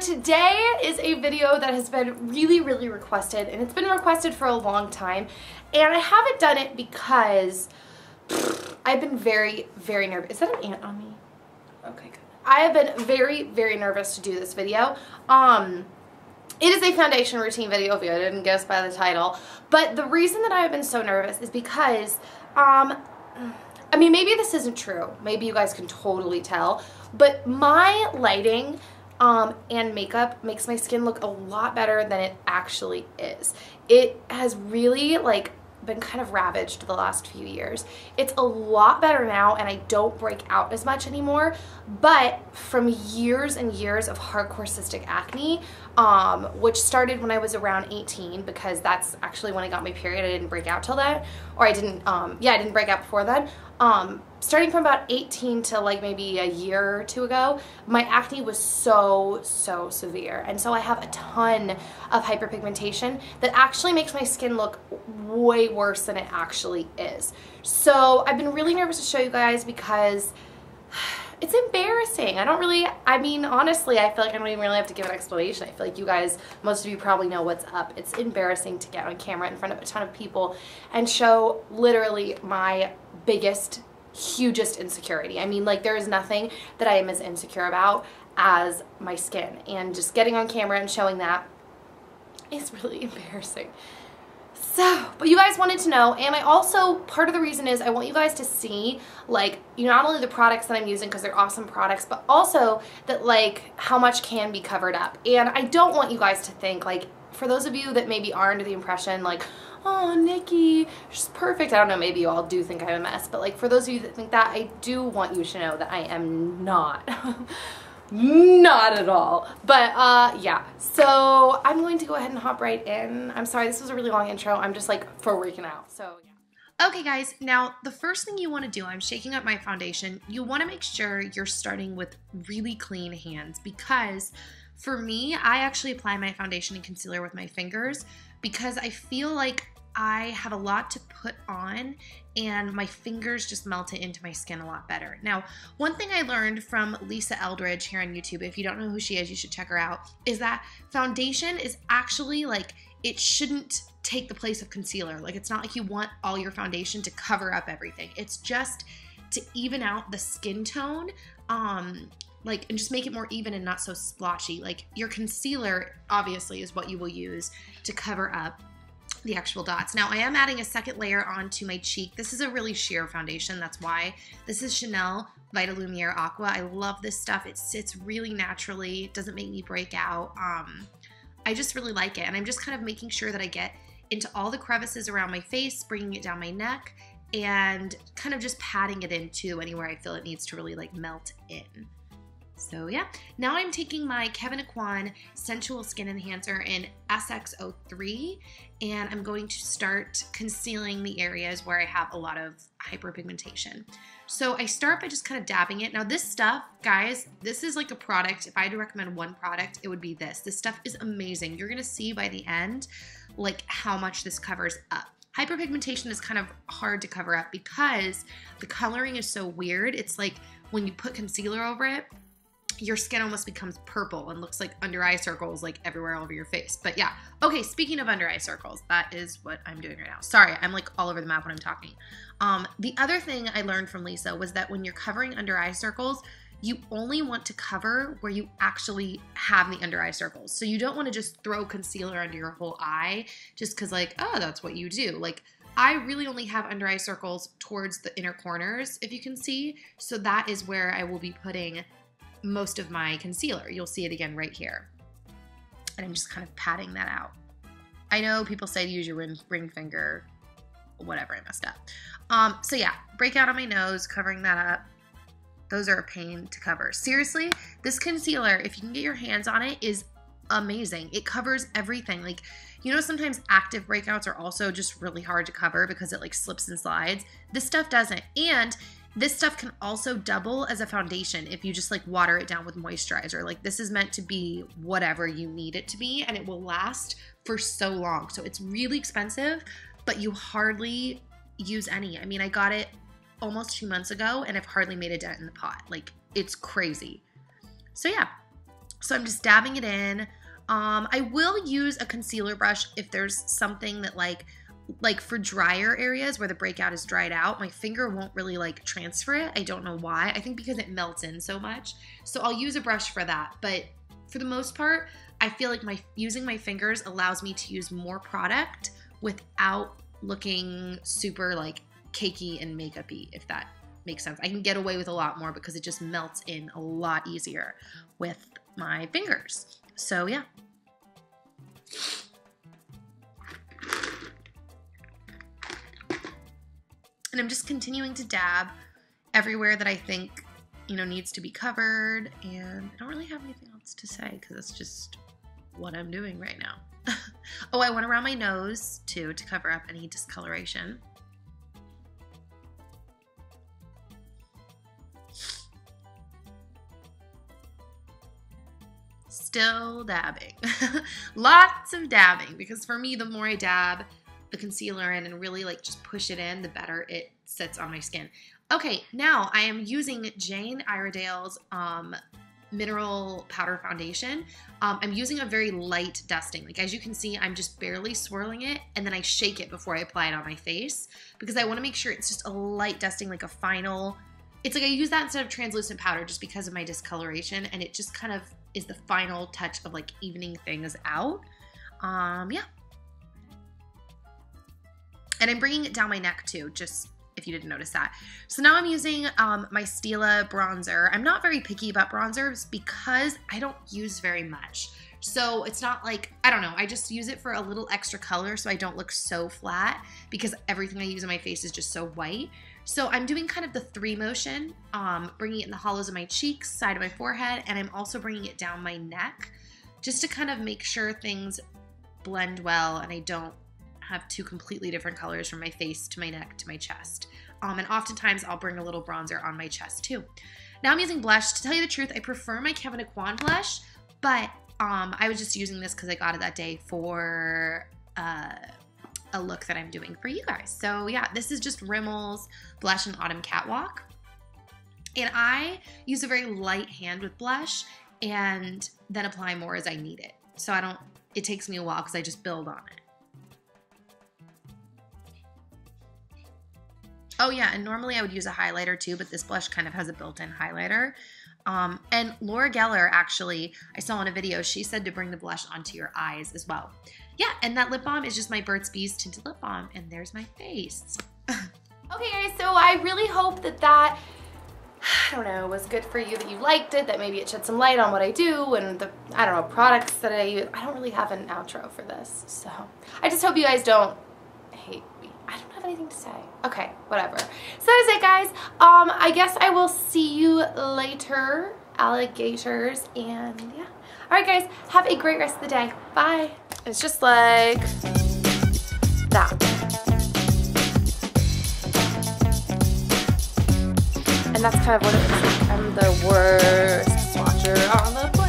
today is a video that has been really requested, and it's been requested for a long time, and I haven't done it because I've been very nervous. Is that an ant on me? Okay, good. I have been very nervous to do this video. It is a foundation routine video, if you didn't guess by the title, but the reason that I have been so nervous is because I mean, maybe this isn't true, maybe you guys can totally tell, but my lighting and makeup makes my skin look a lot better than it actually is. It has really like been kind of ravaged the last few years. It's a lot better now, and I don't break out as much anymore, but from years and years of hardcore cystic acne, which started when I was around 18, because that's actually when I got my period. I didn't break out till then, or I didn't, yeah, I didn't break out before then. Starting from about 18 to like maybe a year or two ago, my acne was so severe, and so I have a ton of hyperpigmentation that actually makes my skin look way worse than it actually is. So I've been really nervous to show you guys because it's embarrassing. I don't really, I mean, honestly, I feel like I don't even really have to give an explanation. I feel like you guys, most of you probably know what's up. It's embarrassing to get on camera in front of a ton of people and show literally my biggest, hugest insecurity. I mean, like, there is nothing that I am as insecure about as my skin, and just getting on camera and showing that is really embarrassing. So, but you guys wanted to know, and I also, part of the reason is I want you guys to see, like, you know, not only the products that I'm using, because they're awesome products, but also that, like, how much can be covered up. And I don't want you guys to think, like, for those of you that maybe are under the impression, like, oh, Nikki, she's perfect. I don't know, maybe you all do think I'm a mess, but, like, for those of you that think that, I do want you to know that I am not. Not at all. But yeah, so I'm going to go ahead and hop right in. I'm sorry, this was a really long intro. I'm just like freaking out. So yeah. Okay guys, now the first thing you want to do, I'm shaking up my foundation. You want to make sure you're starting with really clean hands, because for me, I actually apply my foundation and concealer with my fingers because I feel like I have a lot to put on, and my fingers just melt it into my skin a lot better. Now, one thing I learned from Lisa Eldridge here on YouTube, if you don't know who she is, you should check her out, is that foundation is actually like, it shouldn't take the place of concealer. Like, it's not like you want all your foundation to cover up everything. It's just to even out the skin tone, like, and just make it more even and not so splotchy. Like, your concealer obviously is what you will use to cover up the actual dots. Now I am adding a second layer onto my cheek. This is a really sheer foundation, that's why. This is Chanel Vitalumiere Aqua. I love this stuff. It sits really naturally. It doesn't make me break out. I just really like it, and I'm just kind of making sure that I get into all the crevices around my face, bringing it down my neck, and kind of just patting it into anywhere I feel it needs to really like melt in. So yeah, now I'm taking my Kevyn Aucoin Sensual Skin Enhancer in SX03, and I'm going to start concealing the areas where I have a lot of hyperpigmentation. So I start by just kind of dabbing it. Now this stuff, guys, this is like a product. If I had to recommend one product, it would be this. This stuff is amazing. You're gonna see by the end, like, how much this covers up. Hyperpigmentation is kind of hard to cover up because the coloring is so weird. It's like when you put concealer over it, your skin almost becomes purple and looks like under eye circles, like everywhere all over your face. But yeah, okay, speaking of under eye circles, that is what I'm doing right now. Sorry, I'm like all over the map when I'm talking. The other thing I learned from Lisa was that when you're covering under eye circles, you only want to cover where you actually have the under eye circles. So you don't want to just throw concealer under your whole eye just because, like, oh, that's what you do. Like, I really only have under eye circles towards the inner corners, if you can see. So that is where I will be putting most of my concealer. You'll see it again right here. And I'm just kind of patting that out. I know people say to use your ring finger, whatever, I messed up. So yeah, breakout on my nose, covering that up. Those are a pain to cover. Seriously, this concealer, if you can get your hands on it, is amazing. It covers everything. Like, you know, sometimes active breakouts are also just really hard to cover because it like slips and slides. This stuff doesn't. And this stuff can also double as a foundation if you just like water it down with moisturizer. Like, this is meant to be whatever you need it to be, and it will last for so long. So it's really expensive, but you hardly use any. I mean, I got it almost 2 months ago and I've hardly made a dent in the pot. Like, it's crazy. So yeah, So I'm just dabbing it in. I will use a concealer brush if there's something that like for drier areas where the breakout is dried out, my finger won't really like transfer it. I don't know why. I think because it melts in so much. So I'll use a brush for that. But for the most part, I feel like using my fingers allows me to use more product without looking super like cakey and makeup-y, if that makes sense. I can get away with a lot more because it just melts in a lot easier with my fingers. So yeah. And I'm just continuing to dab everywhere that I think, you know, needs to be covered. And I don't really have anything else to say because that's just what I'm doing right now. Oh, I went around my nose too to cover up any discoloration. Still dabbing. Lots of dabbing, because for me, the more I dab the concealer in and really like just push it in, the better it sits on my skin. Okay, now I am using Jane Iredale's mineral powder foundation. I'm using a very light dusting. Like as you can see, I'm just barely swirling it, and then I shake it before I apply it on my face because I want to make sure it's just a light dusting, like a final. It's like I use that instead of translucent powder just because of my discoloration, and it just kind of is the final touch of like evening things out. Yeah. And I'm bringing it down my neck too, just if you didn't notice that. So now I'm using my Stila bronzer. I'm not very picky about bronzers because I don't use very much. So it's not like, I don't know, I just use it for a little extra color so I don't look so flat because everything I use on my face is just so white. So I'm doing kind of the three motion, bringing it in the hollows of my cheeks, side of my forehead, and I'm also bringing it down my neck just to kind of make sure things blend well and I don't have two completely different colors from my face to my neck to my chest. And oftentimes I'll bring a little bronzer on my chest too. Now I'm using blush. To tell you the truth, I prefer my Kevyn Aucoin blush, but I was just using this because I got it that day for a look that I'm doing for you guys. So yeah, this is just Rimmel's Blush and Autumn Catwalk. And I use a very light hand with blush and then apply more as I need it. So I don't, it takes me a while because I just build on it. Oh yeah, and normally I would use a highlighter too, but this blush kind of has a built-in highlighter. And Laura Geller, actually, I saw in a video, she said to bring the blush onto your eyes as well. Yeah, and that lip balm is just my Burt's Bees tinted lip balm, and there's my face. Okay guys, so I really hope that I don't know, was good for you, that you liked it, that maybe it shed some light on what I do and the, I don't know, products that I use. I don't really have an outro for this, so I just hope you guys don't hate me. I don't have anything to say. Okay, whatever. So that is it, guys. I guess I will see you later, alligators, and yeah. All right, guys, have a great rest of the day. Bye. It's just like that. And that's kind of what it is. I'm the worst swatcher on the planet.